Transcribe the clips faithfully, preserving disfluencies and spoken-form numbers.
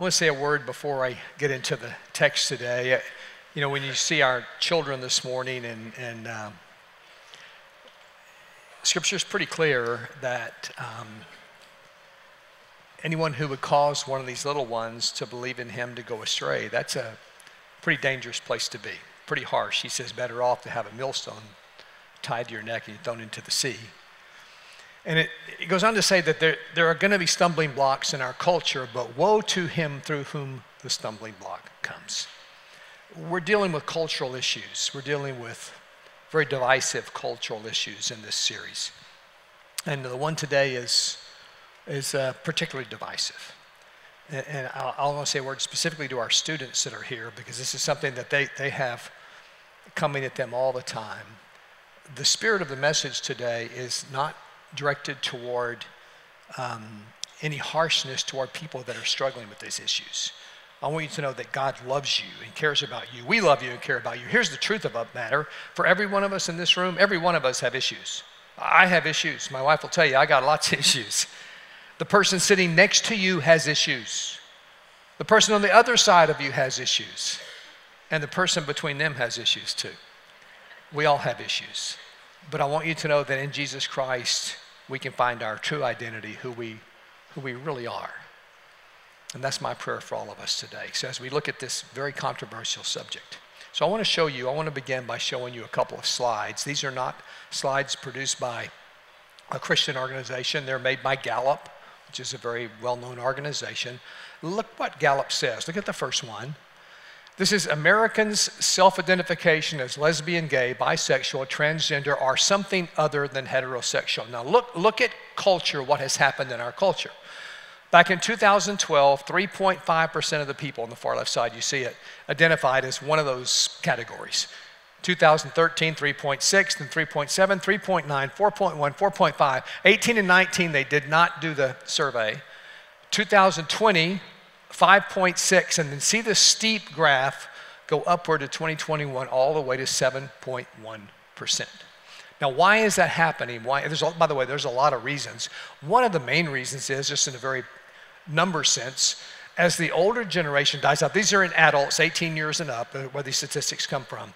I want to say a word before I get into the text today. You know, when you see our children this morning, and, and um, Scripture is pretty clear that um, anyone who would cause one of these little ones to believe in him to go astray, that's a pretty dangerous place to be, pretty harsh. He says, better off to have a millstone tied to your neck and thrown into the sea. And it, it goes on to say that there, there are going to be stumbling blocks in our culture, but woe to him through whom the stumbling block comes. We're dealing with cultural issues. We're dealing with very divisive cultural issues in this series. And the one today is, is uh, particularly divisive. And, and I'll, I'll want to say a word specifically to our students that are here, because this is something that they, they have coming at them all the time. The spirit of the message today is not directed toward um, any harshness toward people that are struggling with these issues. I want you to know that God loves you and cares about you. We love you and care about you. Here's the truth of a matter. For every one of us in this room, every one of us have issues. I have issues. My wife will tell you, I got lots of issues. The person sitting next to you has issues. The person on the other side of you has issues. And the person between them has issues too. We all have issues. But I want you to know that in Jesus Christ, we can find our true identity, who we, who we really are. And that's my prayer for all of us today. So as we look at this very controversial subject. So I want to show you, I want to begin by showing you a couple of slides. These are not slides produced by a Christian organization. They're made by Gallup, which is a very well-known organization. Look what Gallup says. Look at the first one. This is Americans' self-identification as lesbian, gay, bisexual, transgender, or something other than heterosexual. Now look, look at culture, what has happened in our culture. Back in two thousand twelve, three point five percent of the people on the far left side, you see it, identified as one of those categories. two thousand thirteen, three point six, then three point seven, three point nine, four point one, four point five. eighteen and nineteen, they did not do the survey. two thousand twenty, five point six, and then see the steep graph go upward to twenty twenty-one all the way to seven point one percent. Now, why is that happening? Why? There's, by the way, there's a lot of reasons. One of the main reasons is, just in a very number sense, as the older generation dies out, these are in adults, eighteen years and up, where these statistics come from.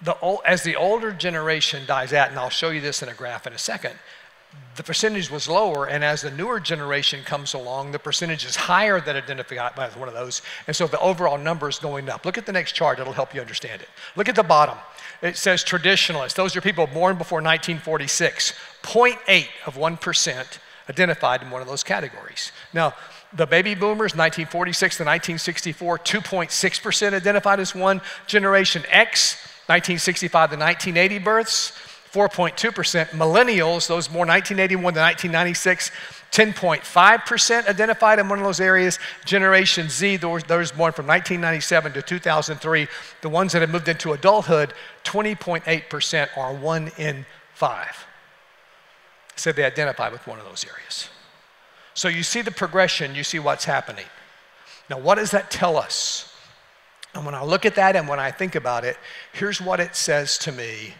The, as the older generation dies out, and I'll show you this in a graph in a second, the percentage was lower, and as the newer generation comes along, the percentage is higher that identified by one of those, and so the overall number is going up. Look at the next chart, it'll help you understand it. Look at the bottom. It says traditionalists. Those are people born before nineteen forty-six. zero point eight of one percent identified in one of those categories. Now, the baby boomers, nineteen forty-six to nineteen sixty-four, two point six percent identified as one. Generation X, nineteen sixty-five to nineteen eighty births, four point two percent. Millennials, those born nineteen eighty-one to nineteen ninety-six, ten point five percent identified in one of those areas. Generation Z, those, those born from nineteen ninety-seven to two thousand three, the ones that have moved into adulthood, twenty point eight percent are one in five. So they identify with one of those areas. So you see the progression, you see what's happening. Now, what does that tell us? And when I look at that and when I think about it, here's what it says to me.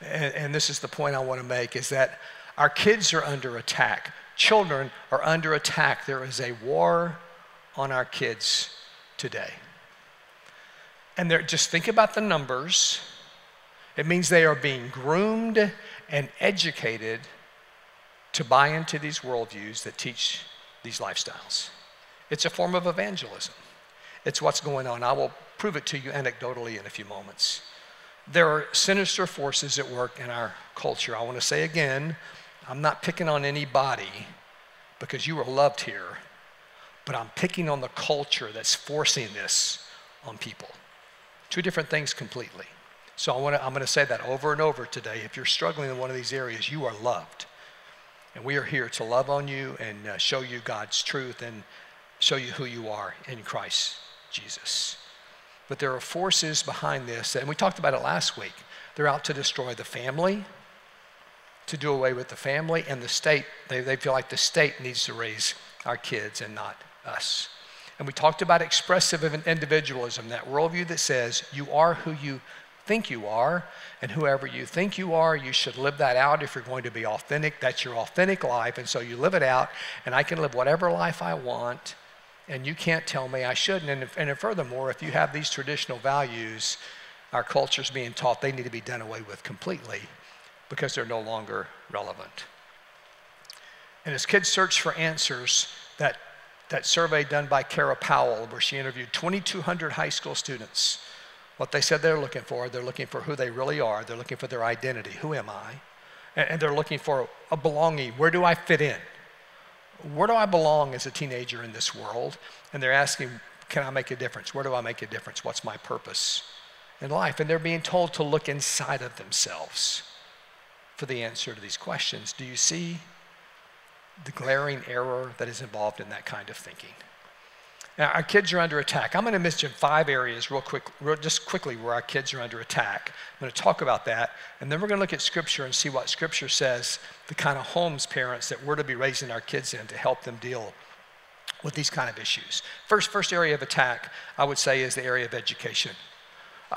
And, and this is the point I want to make, is that our kids are under attack. Children are under attack. There is a war on our kids today. And they're, just think about the numbers. It means they are being groomed and educated to buy into these worldviews that teach these lifestyles. It's a form of evangelism. It's what's going on. I will prove it to you anecdotally in a few moments. There are sinister forces at work in our culture. I want to say again, I'm not picking on anybody because you are loved here, but I'm picking on the culture that's forcing this on people. Two different things completely. So I want to, I'm going to say that over and over today. If you're struggling in one of these areas, you are loved. And we are here to love on you and uh, show you God's truth and show you who you are in Christ Jesus. But there are forces behind this, and we talked about it last week. They're out to destroy the family, to do away with the family, and the state. They, they feel like the state needs to raise our kids and not us. And we talked about expressive individualism, that worldview that says you are who you think you are, and whoever you think you are, you should live that out if you're going to be authentic. That's your authentic life, and so you live it out, and I can live whatever life I want, and you can't tell me I shouldn't. And, if, and furthermore, if you have these traditional values, our culture's being taught they need to be done away with completely because they're no longer relevant. And as kids search for answers, that, that survey done by Kara Powell, where she interviewed twenty-two hundred high school students, what they said they're looking for, they're looking for who they really are, they're looking for their identity, who am I? And they're looking for a belonging, where do I fit in? Where do I belong as a teenager in this world? And they're asking, can I make a difference? Where do I make a difference? What's my purpose in life? And they're being told to look inside of themselves for the answer to these questions. Do you see the glaring error that is involved in that kind of thinking? Now, our kids are under attack. I'm going to mention five areas real quick, real, just quickly where our kids are under attack. I'm going to talk about that, and then we're going to look at Scripture and see what Scripture says, the kind of homes, parents, that we're to be raising our kids in to help them deal with these kind of issues. First, first area of attack, I would say, is the area of education.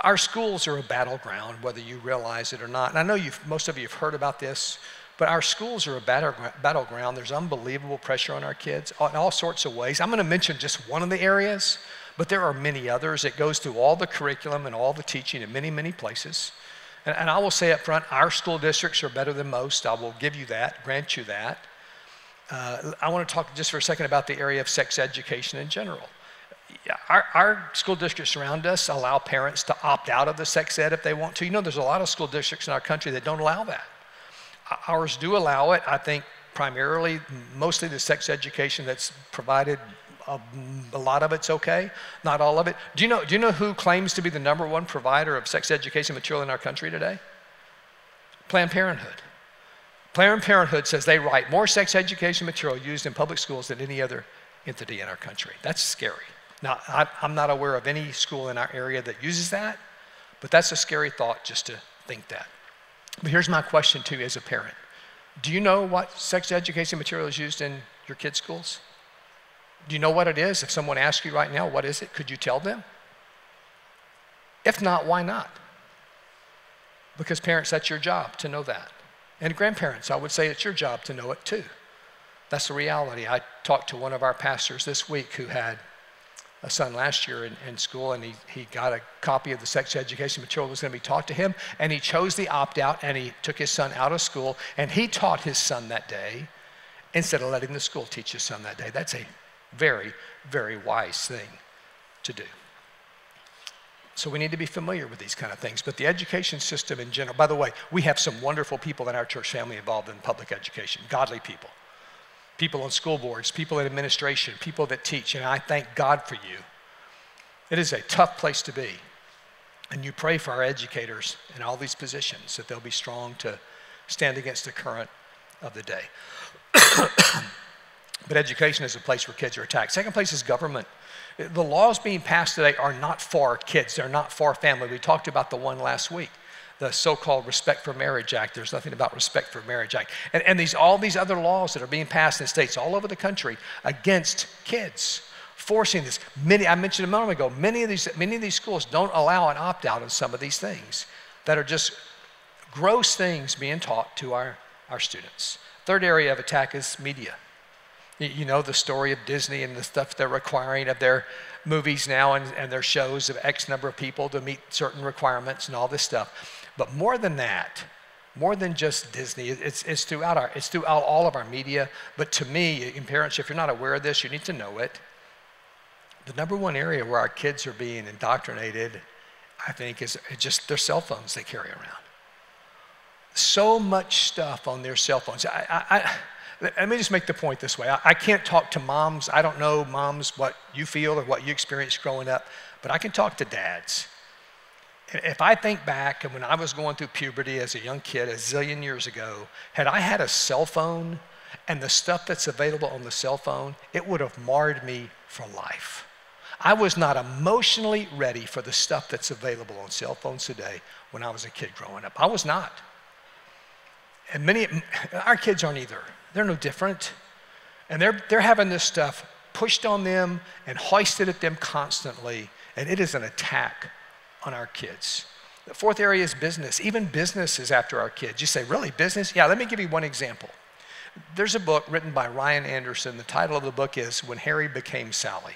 Our schools are a battleground, whether you realize it or not. And I know you've, most of you have heard about this, but our schools are a battleground. There's unbelievable pressure on our kids in all sorts of ways. I'm going to mention just one of the areas, but there are many others. It goes through all the curriculum and all the teaching in many, many places. And, and I will say up front, our school districts are better than most. I will give you that, grant you that. Uh, I want to talk just for a second about the area of sex education in general. Our, our school districts around us allow parents to opt out of the sex ed if they want to. You know, there's a lot of school districts in our country that don't allow that. Ours do allow it, I think, primarily, mostly the sex education that's provided. A, a lot of it's okay, not all of it. Do you know, do you know who claims to be the number one provider of sex education material in our country today? Planned Parenthood. Planned Parenthood says they write more sex education material used in public schools than any other entity in our country. That's scary. Now, I, I'm not aware of any school in our area that uses that, but that's a scary thought just to think that. But here's my question to you as a parent. Do you know what sex education material is used in your kids' schools? Do you know what it is? If someone asks you right now, what is it? Could you tell them? If not, why not? Because parents, that's your job to know that. And grandparents, I would say it's your job to know it too. That's the reality. I talked to one of our pastors this week who had a son last year in, in school, and he, he got a copy of the sex education material that was going to be taught to him, and he chose the opt-out, and he took his son out of school, and he taught his son that day instead of letting the school teach his son that day. That's a very, very wise thing to do. So we need to be familiar with these kind of things. But the education system in general, by the way, we have some wonderful people in our church family involved in public education, godly people. People on school boards, people in administration, people that teach, and I thank God for you. It is a tough place to be, and you pray for our educators in all these positions that they'll be strong to stand against the current of the day. But education is a place where kids are attacked. Second place is government. The laws being passed today are not for kids. They're not for family. We talked about the one last week. The so-called Respect for Marriage Act. There's nothing about Respect for Marriage Act. And, and these, all these other laws that are being passed in states all over the country against kids, forcing this. Many, I mentioned a moment ago, many of these, many of these schools don't allow an opt-out on some of these things that are just gross things being taught to our, our students. Third area of attack is media. You know the story of Disney and the stuff they're requiring of their movies now and, and their shows of X number of people to meet certain requirements and all this stuff. But more than that, more than just Disney, it's, it's, throughout our, it's throughout all of our media. But to me, and parents, if you're not aware of this, you need to know it. The number one area where our kids are being indoctrinated, I think, is just their cell phones they carry around. So much stuff on their cell phones. I, I, I, let me just make the point this way. I, I can't talk to moms. I don't know, moms, what you feel or what you experienced growing up, but I can talk to dads. If I think back, and when I was going through puberty as a young kid a zillion years ago, had I had a cell phone and the stuff that's available on the cell phone, it would have marred me for life. I was not emotionally ready for the stuff that's available on cell phones today when I was a kid growing up. I was not. And many, our kids aren't either. They're no different. And they're, they're having this stuff pushed on them and hoisted at them constantly, and it is an attack on our kids. The fourth area is business. Even business is after our kids. You say, really, business? Yeah, let me give you one example. There's a book written by Ryan Anderson. The title of the book is When Harry Became Sally.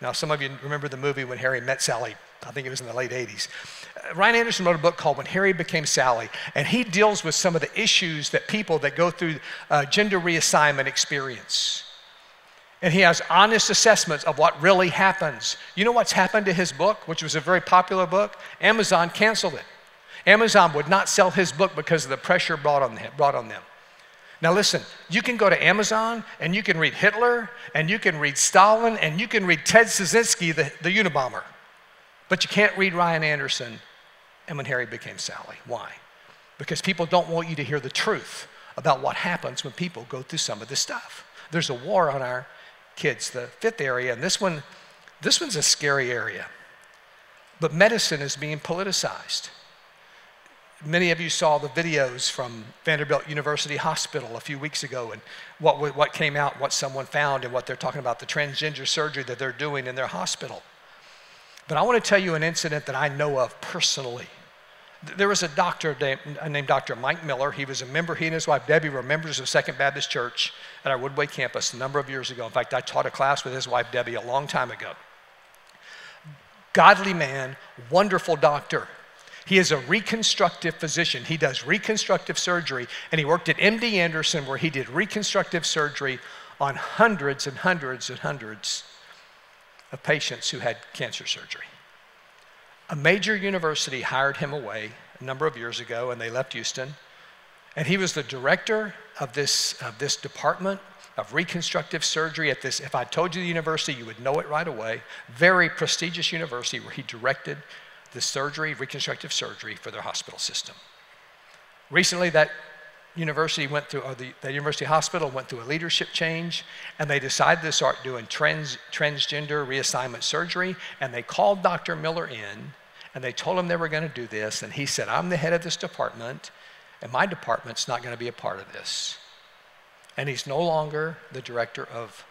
Now, some of you remember the movie When Harry Met Sally. I think it was in the late eighties. Ryan Anderson wrote a book called When Harry Became Sally, and he deals with some of the issues that people that go through uh, gender reassignment experience. And he has honest assessments of what really happens. You know what's happened to his book, which was a very popular book? Amazon canceled it. Amazon would not sell his book because of the pressure brought on them, brought on them. Now listen, you can go to Amazon, and you can read Hitler, and you can read Stalin, and you can read Ted Kaczynski, the, the Unabomber. But you can't read Ryan Anderson and When Harry Became Sally. Why? Because people don't want you to hear the truth about what happens when people go through some of this stuff. There's a war on our kids, the fifth area, and this one, this one's a scary area. But medicine is being politicized. Many of you saw the videos from Vanderbilt University Hospital a few weeks ago and what, what came out, what someone found, and what they're talking about, the transgender surgery that they're doing in their hospital. But I want to tell you an incident that I know of personally. There was a doctor named Doctor Mike Miller. He was a member, he and his wife Debbie were members of Second Baptist Church at our Woodway campus a number of years ago. In fact, I taught a class with his wife Debbie a long time ago. Godly man, wonderful doctor. He is a reconstructive physician. He does reconstructive surgery, and he worked at M D Anderson where he did reconstructive surgery on hundreds and hundreds and hundreds of patients who had cancer surgery. A major university hired him away a number of years ago, and they left Houston, and he was the director of this, of this department of reconstructive surgery at this, if I told you the university, you would know it right away, very prestigious university where he directed the surgery, reconstructive surgery for their hospital system. Recently, that university went through, or the, the university hospital went through a leadership change, and they decided to start doing trans, transgender reassignment surgery, and they called Doctor Miller in, and they told him they were gonna do this, and he said, I'm the head of this department, and my department's not gonna be a part of this. And he's no longer the director of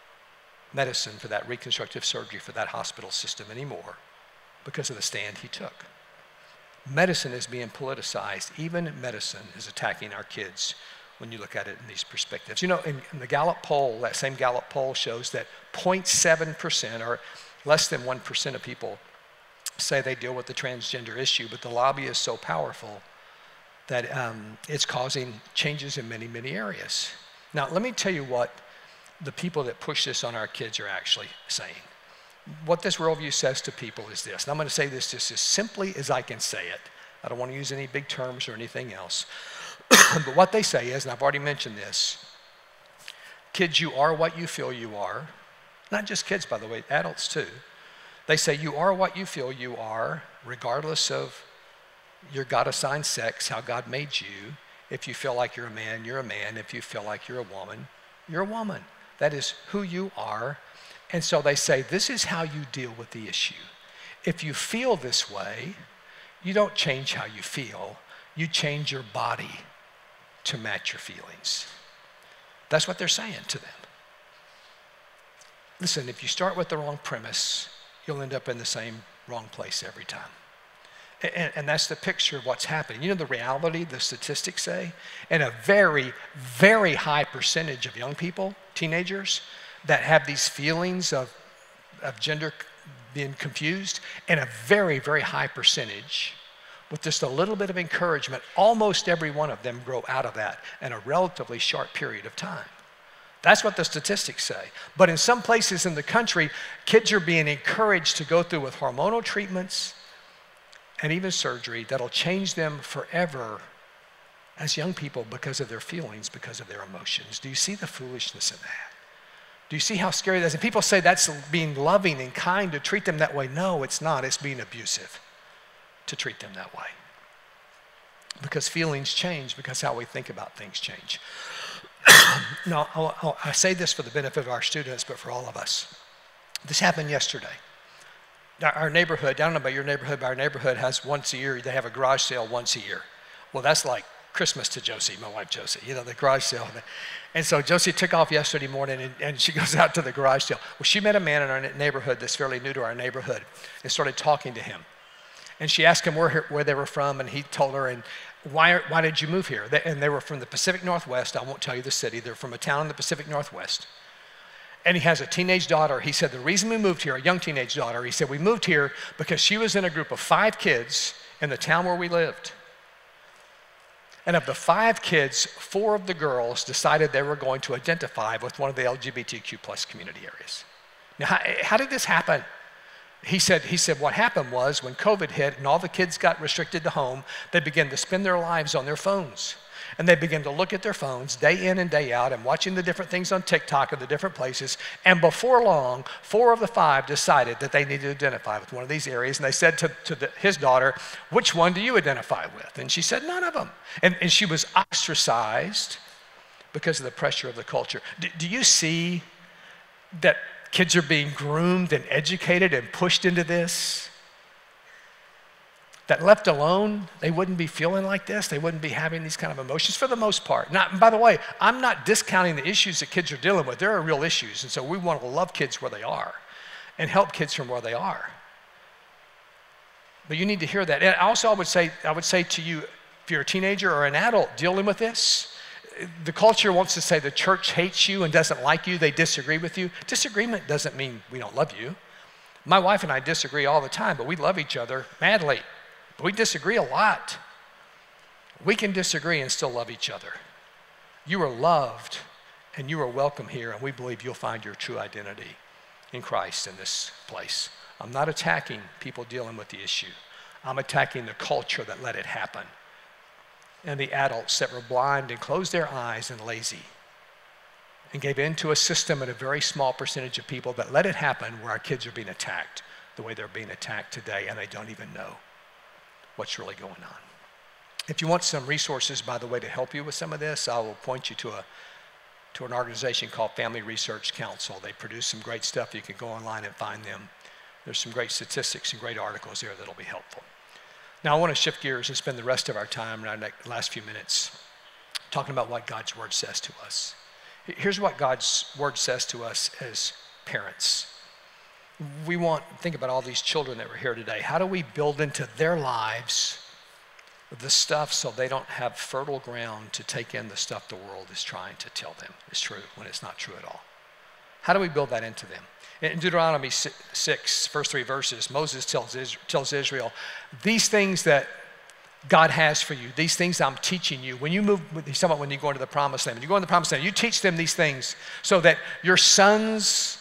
medicine for that reconstructive surgery for that hospital system anymore, because of the stand he took. Medicine is being politicized. Even medicine is attacking our kids when you look at it in these perspectives. You know, in, in the Gallup poll, that same Gallup poll shows that zero point seven percent or less than one percent of people say they deal with the transgender issue, but the lobby is so powerful that um, it's causing changes in many, many areas. Now, let me tell you what the people that push this on our kids are actually saying. What this worldview says to people is this, and I'm going to say this just as simply as I can say it. I don't want to use any big terms or anything else. But what they say is, and I've already mentioned this, kids, you are what you feel you are. Not just kids, by the way, adults too. They say you are what you feel you are, regardless of your God-assigned sex, how God made you. If you feel like you're a man, you're a man. If you feel like you're a woman, you're a woman. That is who you are. And so they say, this is how you deal with the issue. If you feel this way, you don't change how you feel. You change your body to match your feelings. That's what they're saying to them. Listen, if you start with the wrong premise, you'll end up in the same wrong place every time. And, and that's the picture of what's happening. You know the reality, the statistics say? And a very, very high percentage of young people, teenagers, that have these feelings of, of gender being confused, and a very, very high percentage, with just a little bit of encouragement, almost every one of them grow out of that in a relatively short period of time. That's what the statistics say. But in some places in the country, kids are being encouraged to go through with hormonal treatments and even surgery that'll change them forever as young people because of their feelings, because of their emotions. Do you see the foolishness in that? Do you see how scary that is? And people say that's being loving and kind to treat them that way. No, it's not. It's being abusive to treat them that way. Because feelings change, because how we think about things change. Now, I'll, I'll, I say this for the benefit of our students, but for all of us. This happened yesterday. Our, our neighborhood, I don't know about your neighborhood, but our neighborhood has once a year, they have a garage sale once a year. Well, that's like Christmas to Josie, my wife Josie, you know, the garage sale. And so Josie took off yesterday morning, and, and she goes out to the garage sale. Well, she met a man in our neighborhood that's fairly new to our neighborhood and started talking to him. And she asked him where, where they were from, and he told her, and why, why did you move here? They, and they were from the Pacific Northwest. I won't tell you the city. They're from a town in the Pacific Northwest. And he has a teenage daughter. He said, the reason we moved here, a young teenage daughter, he said, we moved here because she was in a group of five kids in the town where we lived. And of the five kids, four of the girls decided they were going to identify with one of the L G B T Q plus community areas. Now, how, how did this happen? He said, he said what happened was when COVID hit and all the kids got restricted to home, they began to spend their lives on their phones. And they began to look at their phones day in and day out and watching the different things on TikTok of the different places. And before long, four of the five decided that they needed to identify with one of these areas. And they said to, to the, his daughter, which one do you identify with? And she said, none of them. And, and she was ostracized because of the pressure of the culture. Do, do you see that kids are being groomed and educated and pushed into this? That left alone, they wouldn't be feeling like this. They wouldn't be having these kind of emotions for the most part. Not, by the way, I'm not discounting the issues that kids are dealing with. There are real issues, and so we want to love kids where they are and help kids from where they are. But you need to hear that. And also, I would say, I would say to you, if you're a teenager or an adult dealing with this, the culture wants to say the church hates you and doesn't like you. They disagree with you. Disagreement doesn't mean we don't love you. My wife and I disagree all the time, but we love each other madly. We disagree a lot. We can disagree and still love each other. You are loved and you are welcome here, and we believe you'll find your true identity in Christ in this place. I'm not attacking people dealing with the issue. I'm attacking the culture that let it happen and the adults that were blind and closed their eyes and lazy and gave in to a system and a very small percentage of people that let it happen where our kids are being attacked the way they're being attacked today, and they don't even know what's really going on. If you want some resources, by the way, to help you with some of this, I will point you to a to an organization called Family Research Council. They produce some great stuff. You can go online and find them. There's some great statistics and great articles there that'll be helpful. Now, I want to shift gears and spend the rest of our time in our last few minutes talking about what God's Word says to us. Here's what God's Word says to us as parents. We want, think about all these children that were here today. How do we build into their lives the stuff so they don't have fertile ground to take in the stuff the world is trying to tell them is true when it's not true at all? How do we build that into them? In Deuteronomy six, first three verses, Moses tells Israel, these things that God has for you, these things I'm teaching you. When you move, he's talking about when you go into the promised land. When you go into the promised land, you teach them these things so that your sons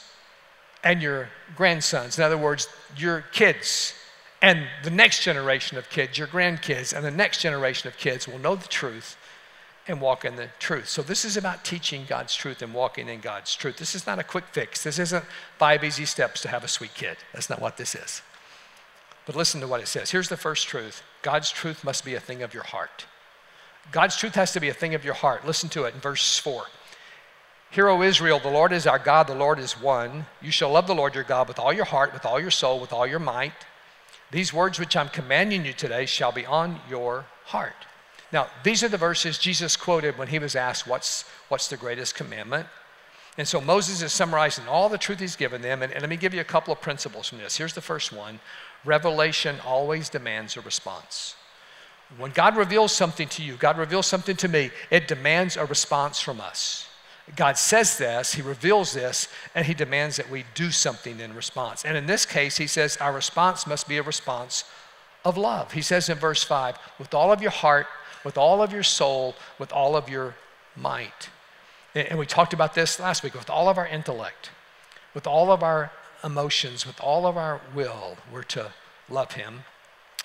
and your grandsons, in other words, your kids, and the next generation of kids, your grandkids, and the next generation of kids will know the truth and walk in the truth. So this is about teaching God's truth and walking in God's truth. This is not a quick fix. This isn't five easy steps to have a sweet kid. That's not what this is. But listen to what it says. Here's the first truth. God's truth must be a thing of your heart. God's truth has to be a thing of your heart. Listen to it in verse four. Hear, O Israel, the Lord is our God, the Lord is one. You shall love the Lord your God with all your heart, with all your soul, with all your might. These words which I'm commanding you today shall be on your heart. Now, these are the verses Jesus quoted when he was asked, what's, what's the greatest commandment? And so Moses is summarizing all the truth he's given them. And, and let me give you a couple of principles from this. Here's the first one. Revelation always demands a response. When God reveals something to you, God reveals something to me, it demands a response from us. God says this, he reveals this, and he demands that we do something in response. And in this case, he says our response must be a response of love. He says in verse five, with all of your heart, with all of your soul, with all of your might. And we talked about this last week, with all of our intellect, with all of our emotions, with all of our will, we're to love him.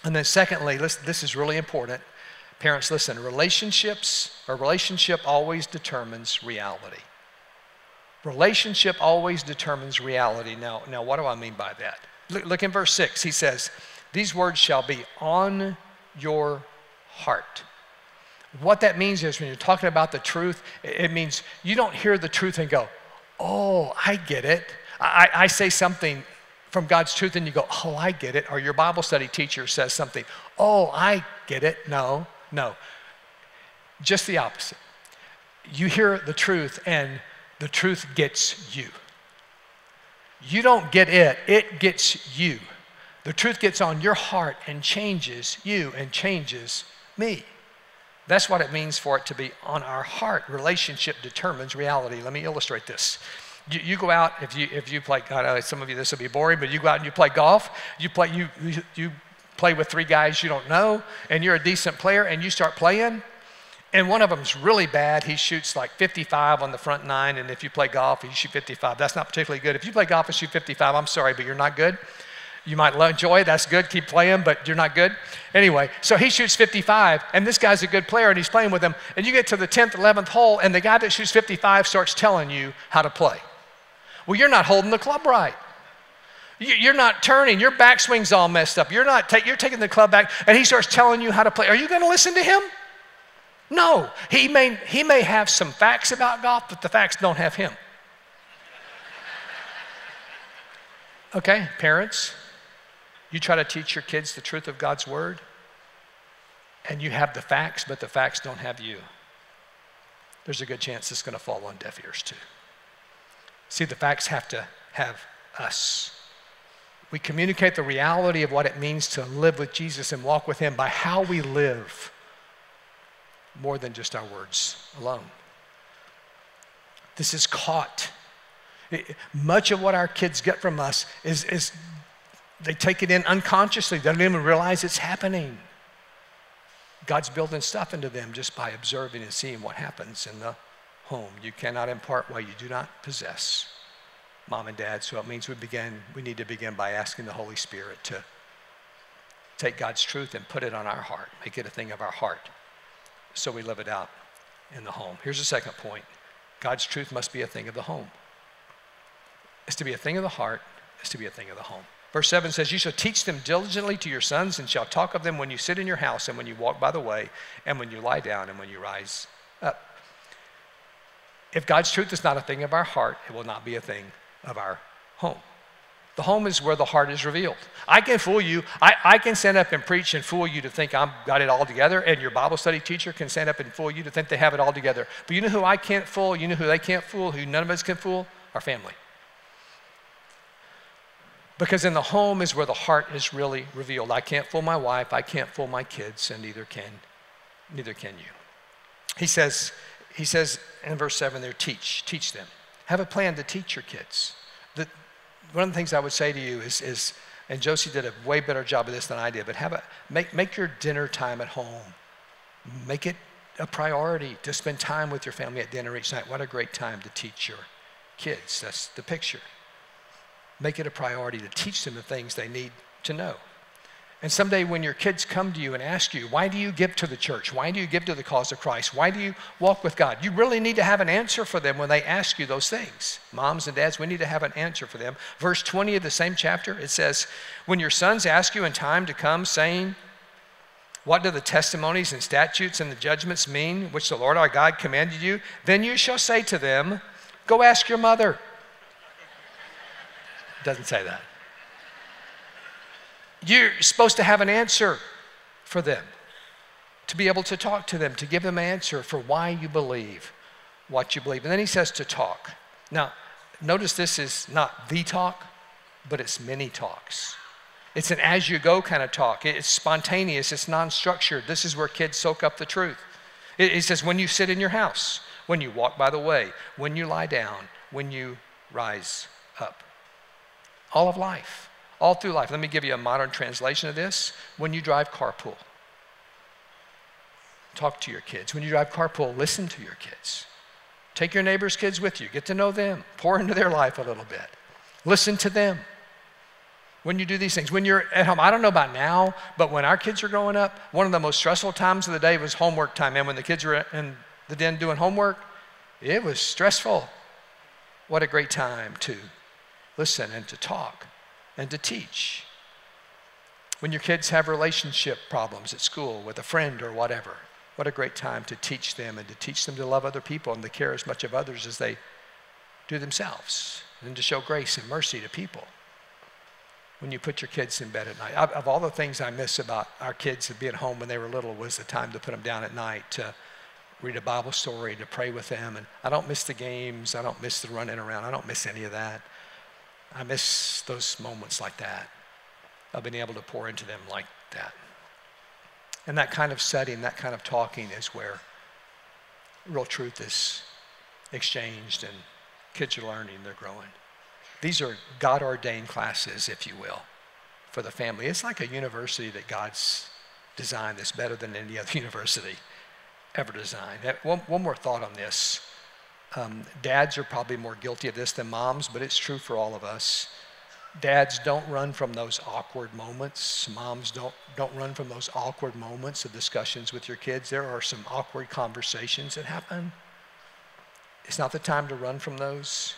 And then secondly, this is really important. Parents, listen, relationships, a relationship always determines reality. Relationship always determines reality. Now, now what do I mean by that? Look, look in verse six. He says, these words shall be on your heart. What that means is when you're talking about the truth, it means you don't hear the truth and go, oh, I get it. I, I say something from God's truth and you go, oh, I get it. Or your Bible study teacher says something, oh, I get it. No. No, just the opposite. You hear the truth and the truth gets you. You don't get it, it gets you. The truth gets on your heart and changes you and changes me. That's what it means for it to be on our heart. Relationship determines reality. Let me illustrate this. You, you go out, if you, if you play, I know some of you this will be boring, but you go out and you play golf, you play, you, you, you play with three guys you don't know, and you're a decent player, and you start playing, and one of them's really bad. He shoots like fifty-five on the front nine, and if you play golf, you shoot fifty-five. That's not particularly good. If you play golf and shoot fifty-five, I'm sorry, but you're not good. You might enjoy it, that's good, keep playing, but you're not good. Anyway, so he shoots fifty-five, and this guy's a good player, and he's playing with him, and you get to the tenth, eleventh hole, and the guy that shoots fifty-five starts telling you how to play. Well, you're not holding the club right. You're not turning, your backswing's all messed up. You're not, you're taking the club back, and he starts telling you how to play. Are you gonna listen to him? No, he may, he may have some facts about golf, but the facts don't have him. Okay, parents. You try to teach your kids the truth of God's word, and you have the facts, but the facts don't have you. There's a good chance it's going to fall on deaf ears too. See, the facts have to have us. We communicate the reality of what it means to live with Jesus and walk with him by how we live, more than just our words alone. This is caught. It, much of what our kids get from us is, is they take it in unconsciously. They don't even realize it's happening. God's building stuff into them just by observing and seeing what happens in the home. You cannot impart what you do not possess, mom and dad. So it means we begin, we need to begin by asking the Holy Spirit to take God's truth and put it on our heart, make it a thing of our heart, so we live it out in the home. Here's the second point. God's truth must be a thing of the home. It's to be a thing of the heart. It's to be a thing of the home. Verse seven says, you shall teach them diligently to your sons and shall talk of them when you sit in your house and when you walk by the way and when you lie down and when you rise up. If God's truth is not a thing of our heart, it will not be a thing of our home. The home is where the heart is revealed. I can fool you. I, I can stand up and preach and fool you to think I've got it all together, and your Bible study teacher can stand up and fool you to think they have it all together. But you know who I can't fool? You know who they can't fool? Who none of us can fool? Our family. Because in the home is where the heart is really revealed. I can't fool my wife, I can't fool my kids, and neither can, neither can you. He says, he says in verse seven there, teach, teach them. Have a plan to teach your kids. The, one of the things I would say to you is, is, and Josie did a way better job of this than I did, but have a, make, make your dinner time at home. Make it a priority to spend time with your family at dinner each night. What a great time to teach your kids. That's the picture. Make it a priority to teach them the things they need to know. And someday when your kids come to you and ask you, why do you give to the church? Why do you give to the cause of Christ? Why do you walk with God? You really need to have an answer for them when they ask you those things. Moms and dads, we need to have an answer for them. Verse twenty of the same chapter, it says, when your sons ask you in time to come, saying, what do the testimonies and statutes and the judgments mean, which the Lord our God commanded you? Then you shall say to them, go ask your mother. Doesn't say that. You're supposed to have an answer for them, to be able to talk to them, to give them an answer for why you believe what you believe. And then he says to talk. Now, notice this is not the talk, but it's many talks. It's an as-you-go kind of talk. It's spontaneous. It's non-structured. This is where kids soak up the truth. It, it says when you sit in your house, when you walk by the way, when you lie down, when you rise up. All of life, all through life. Let me give you a modern translation of this. When you drive carpool, talk to your kids. When you drive carpool, listen to your kids. Take your neighbor's kids with you. Get to know them. Pour into their life a little bit. Listen to them. When you do these things, when you're at home, I don't know about now, but when our kids were growing up, one of the most stressful times of the day was homework time. And when the kids were in the den doing homework, it was stressful. What a great time to listen and to talk and to teach. When your kids have relationship problems at school with a friend or whatever, what a great time to teach them and to teach them to love other people and to care as much of others as they do themselves and to show grace and mercy to people. When you put your kids in bed at night. Of all the things I miss about our kids being home when they were little was the time to put them down at night to read a Bible story, to pray with them. And I don't miss the games. I don't miss the running around. I don't miss any of that. I miss those moments like that. I've been able to pour into them like that. And that kind of setting, that kind of talking is where real truth is exchanged and kids are learning, they're growing. These are God-ordained classes, if you will, for the family. It's like a university that God's designed that's better than any other university ever designed. One, one more thought on this. Um, dads are probably more guilty of this than moms, but it's true for all of us. Dads, don't run from those awkward moments. Moms, don't, don't run from those awkward moments of discussions with your kids. There are some awkward conversations that happen. It's not the time to run from those.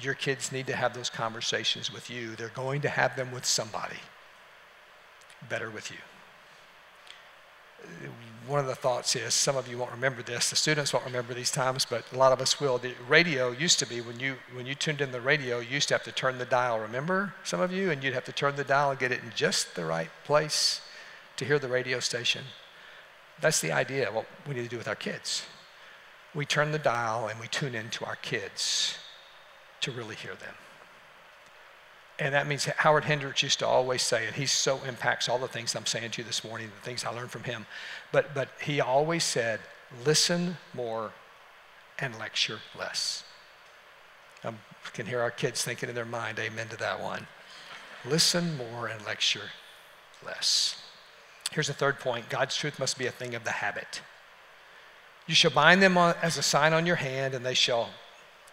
Your kids need to have those conversations with you. They're going to have them with somebody. Better with you. One of the thoughts is, some of you won't remember this, the students won't remember these times, but a lot of us will. The radio used to be, when you, when you tuned in the radio, you used to have to turn the dial, remember, some of you? And you'd have to turn the dial and get it in just the right place to hear the radio station. That's the idea, what we need to do with our kids. We turn the dial and we tune in to our kids to really hear them. And that means Howard Hendricks used to always say, and he so impacts all the things I'm saying to you this morning, the things I learned from him, but, but he always said, listen more and lecture less. I can hear our kids thinking in their mind, amen to that one. Listen more and lecture less. Here's a third point. God's truth must be a thing of the habit. You shall bind them on, as a sign on your hand, and they shall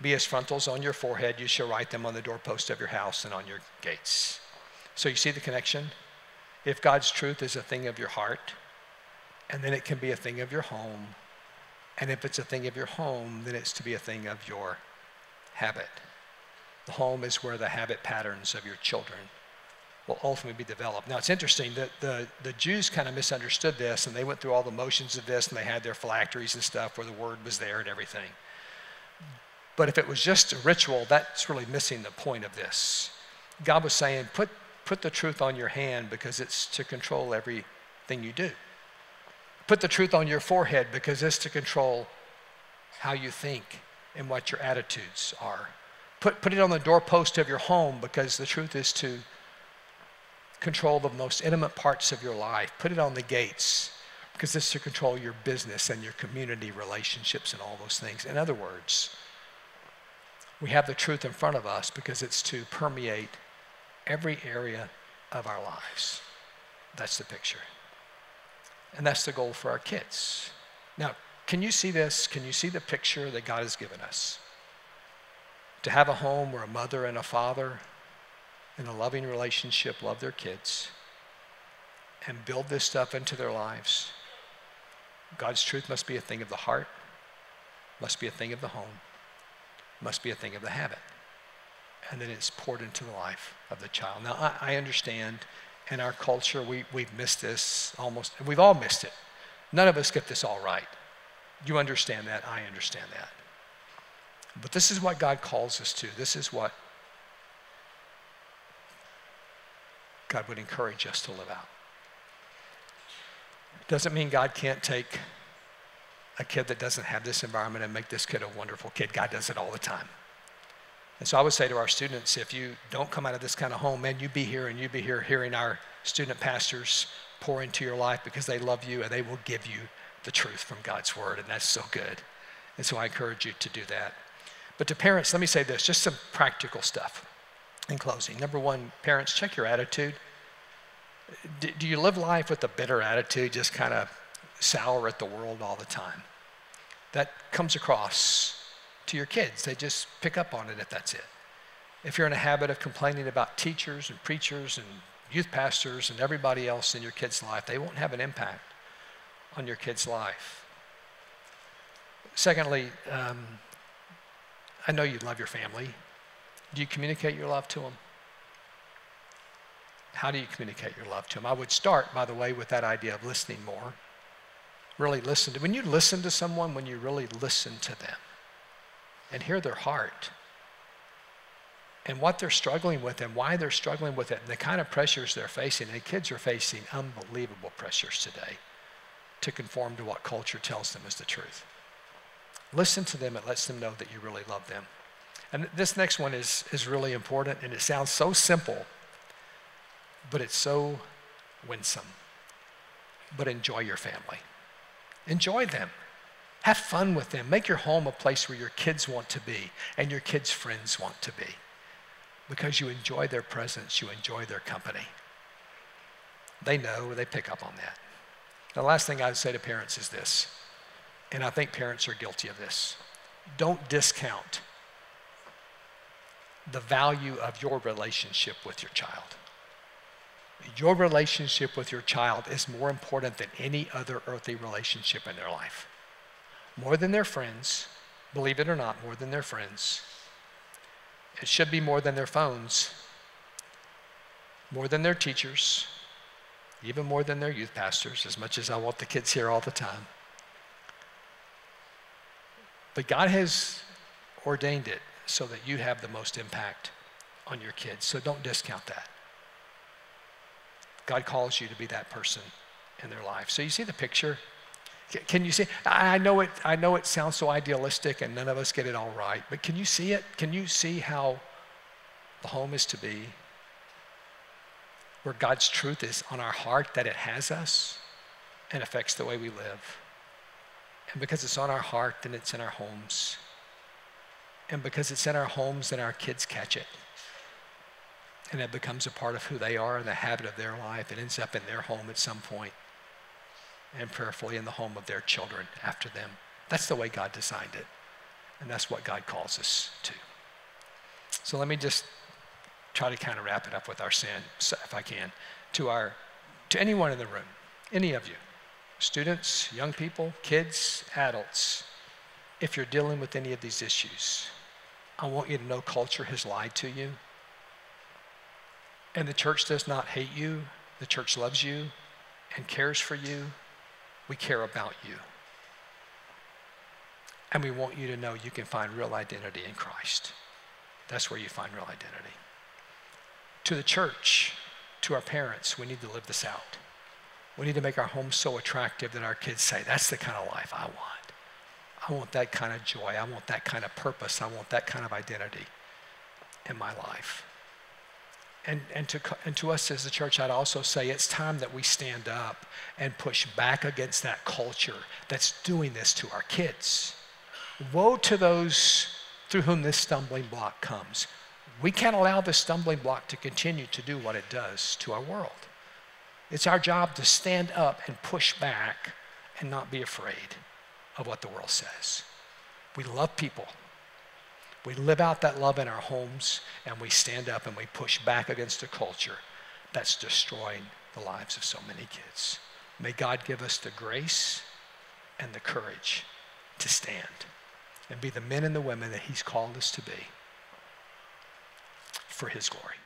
be as frontals on your forehead. You shall write them on the doorpost of your house and on your gates. So you see the connection? If God's truth is a thing of your heart, and then it can be a thing of your home, and if it's a thing of your home, then it's to be a thing of your habit. The home is where the habit patterns of your children will ultimately be developed. Now, it's interesting that the, the Jews kind of misunderstood this, and they went through all the motions of this, and they had their phylacteries and stuff where the word was there and everything. But if it was just a ritual, that's really missing the point of this. God was saying, put, put the truth on your hand because it's to control everything you do. Put the truth on your forehead because it's to control how you think and what your attitudes are. Put, put it on the doorpost of your home because the truth is to control the most intimate parts of your life. Put it on the gates because it's to control your business and your community relationships and all those things. In other words, we have the truth in front of us because it's to permeate every area of our lives. That's the picture. And that's the goal for our kids. Now, can you see this? Can you see the picture that God has given us? To have a home where a mother and a father in a loving relationship love their kids and build this stuff into their lives. God's truth must be a thing of the heart, must be a thing of the home, must be a thing of the habit. And then it's poured into the life of the child. Now, I, I understand in our culture, we, we've missed this almost, we've all missed it. None of us get this all right. You understand that, I understand that. But this is what God calls us to. This is what God would encourage us to live out. Doesn't mean God can't take a kid that doesn't have this environment and make this kid a wonderful kid. God does it all the time. And so I would say to our students, if you don't come out of this kind of home, man, you be here and you be here hearing our student pastors pour into your life because they love you and they will give you the truth from God's word, and that's so good. And so I encourage you to do that. But to parents, let me say this, just some practical stuff in closing. Number one, parents, check your attitude. Do, do you live life with a bitter attitude, just kind of sour at the world all the time? That comes across to your kids. They just pick up on it if that's it. If you're in a habit of complaining about teachers and preachers and youth pastors and everybody else in your kid's life, they won't have an impact on your kid's life. Secondly, um, I know you love your family. Do you communicate your love to them? How do you communicate your love to them? I would start, by the way, with that idea of listening more. Really listen to, when you listen to someone, when you really listen to them and hear their heart and what they're struggling with and why they're struggling with it and the kind of pressures they're facing. And kids are facing unbelievable pressures today to conform to what culture tells them is the truth. Listen to them, it lets them know that you really love them. And this next one is, is really important, and it sounds so simple, but it's so winsome. But enjoy your family. Enjoy them. Have fun with them. Make your home a place where your kids want to be and your kids' friends want to be, because you enjoy their presence, you enjoy their company. They know, they pick up on that. The last thing I would say to parents is this, and I think parents are guilty of this. Don't discount the value of your relationship with your child. Your relationship with your child is more important than any other earthly relationship in their life. More than their friends, believe it or not, more than their friends. It should be more than their phones, more than their teachers, even more than their youth pastors, as much as I want the kids here all the time. But God has ordained it so that you have the most impact on your kids, so don't discount that. God calls you to be that person in their life. So you see the picture? Can you see? I know it, I know it sounds so idealistic and none of us get it all right, but can you see it? Can you see how the home is to be, where God's truth is on our heart, that it has us and affects the way we live? And because it's on our heart, then it's in our homes. And because it's in our homes, then our kids catch it. And it becomes a part of who they are and the habit of their life. It ends up in their home at some point, and prayerfully in the home of their children after them. That's the way God designed it, and that's what God calls us to. So let me just try to kind of wrap it up with our sin, if I can, to our, to anyone in the room, any of you, students, young people, kids, adults. If you're dealing with any of these issues, I want you to know culture has lied to you. And the church does not hate you. The church loves you and cares for you. We care about you. And we want you to know you can find real identity in Christ. That's where you find real identity. To the church, to our parents, we need to live this out. We need to make our homes so attractive that our kids say, that's the kind of life I want. I want that kind of joy. I want that kind of purpose. I want that kind of identity in my life. And, and, to, and to us as a church, I'd also say it's time that we stand up and push back against that culture that's doing this to our kids. Woe to those through whom this stumbling block comes. We can't allow this stumbling block to continue to do what it does to our world. It's our job to stand up and push back and not be afraid of what the world says. We love people. We live out that love in our homes, and we stand up and we push back against a culture that's destroying the lives of so many kids. May God give us the grace and the courage to stand and be the men and the women that He's called us to be for His glory.